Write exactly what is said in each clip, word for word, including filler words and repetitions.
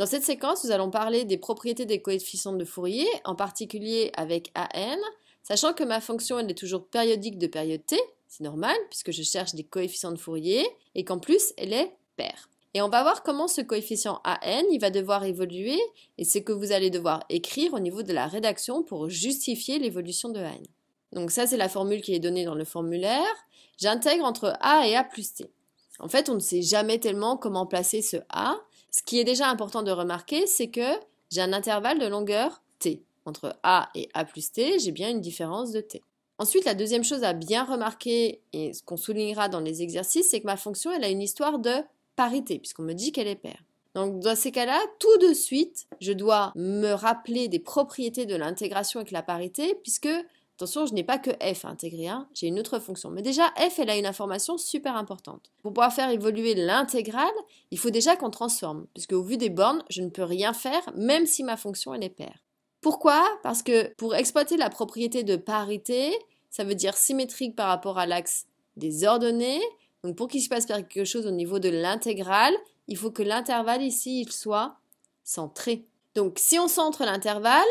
Dans cette séquence, nous allons parler des propriétés des coefficients de Fourier, en particulier avec A N, sachant que ma fonction elle est toujours périodique de période T, c'est normal puisque je cherche des coefficients de Fourier, et qu'en plus elle est paire. Et on va voir comment ce coefficient A N il va devoir évoluer, et c'est que vous allez devoir écrire au niveau de la rédaction pour justifier l'évolution de A N. Donc ça c'est la formule qui est donnée dans le formulaire. J'intègre entre A et A plus T. En fait on ne sait jamais tellement comment placer ce A. Ce qui est déjà important de remarquer c'est que j'ai un intervalle de longueur T. Entre A et A plus T, j'ai bien une différence de T. Ensuite, la deuxième chose à bien remarquer, et ce qu'on soulignera dans les exercices, c'est que ma fonction elle a une histoire de parité, puisqu'on me dit qu'elle est paire. Donc dans ces cas-là, tout de suite, je dois me rappeler des propriétés de l'intégration avec la parité, puisque, attention, je n'ai pas que f à intégrer, hein, j'ai une autre fonction. Mais déjà, f elle a une information super importante. Pour pouvoir faire évoluer l'intégrale, il faut déjà qu'on transforme, puisque au vu des bornes, je ne peux rien faire, même si ma fonction elle est paire. Pourquoi? Parce que pour exploiter la propriété de parité, ça veut dire symétrique par rapport à l'axe des ordonnées. Donc pour qu'il se passe quelque chose au niveau de l'intégrale, il faut que l'intervalle ici il soit centré. Donc si on centre l'intervalle,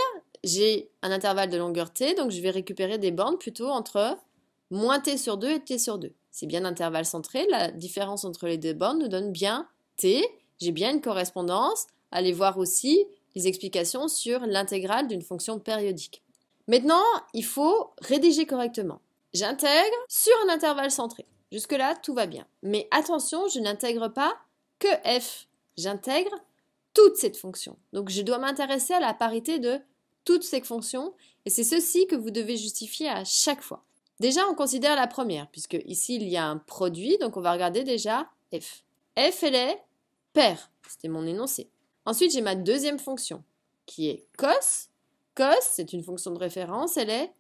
j'ai un intervalle de longueur t, donc je vais récupérer des bornes plutôt entre moins t sur deux et t sur deux. C'est bien l'intervalle centré, la différence entre les deux bornes nous donne bien t. J'ai bien une correspondance, allez voir aussi les explications sur l'intégrale d'une fonction périodique. Maintenant, il faut rédiger correctement. J'intègre sur un intervalle centré. Jusque-là, tout va bien. Mais attention, je n'intègre pas que f. J'intègre toute cette fonction. Donc, je dois m'intéresser à la parité de toutes ces fonctions et c'est ceci que vous devez justifier à chaque fois. Déjà, on considère la première puisque ici, il y a un produit. Donc, on va regarder déjà f. f, elle est paire. C'était mon énoncé. Ensuite, j'ai ma deuxième fonction, qui est cos. Cos, c'est une fonction de référence, elle est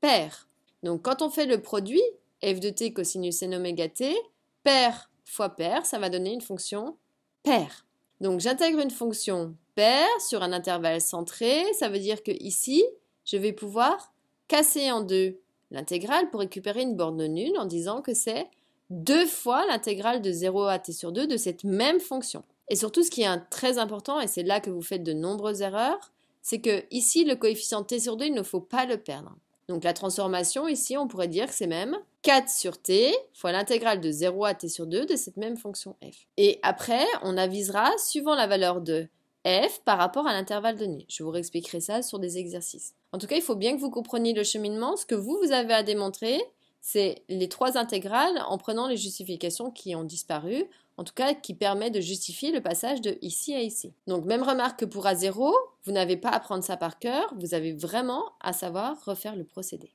paire. Donc, quand on fait le produit, f de t cosinus n oméga t, paire fois paire, ça va donner une fonction paire. Donc, j'intègre une fonction paire sur un intervalle centré. Ça veut dire que ici, je vais pouvoir casser en deux l'intégrale pour récupérer une borne nulle en disant que c'est deux fois l'intégrale de zéro à t sur deux de cette même fonction. Et surtout, ce qui est un, très important, et c'est là que vous faites de nombreuses erreurs, c'est que ici, le coefficient t sur deux, il ne faut pas le perdre. Donc la transformation, ici, on pourrait dire que c'est même quatre sur t fois l'intégrale de zéro à t sur deux de cette même fonction f. Et après, on avisera suivant la valeur de f par rapport à l'intervalle donné. Je vous réexpliquerai ça sur des exercices. En tout cas, il faut bien que vous compreniez le cheminement. Ce que vous, vous avez à démontrer, c'est les trois intégrales en prenant les justifications qui ont disparu, en tout cas qui permet de justifier le passage de ici à ici. Donc même remarque que pour A zéro, vous n'avez pas à prendre ça par cœur, vous avez vraiment à savoir refaire le procédé.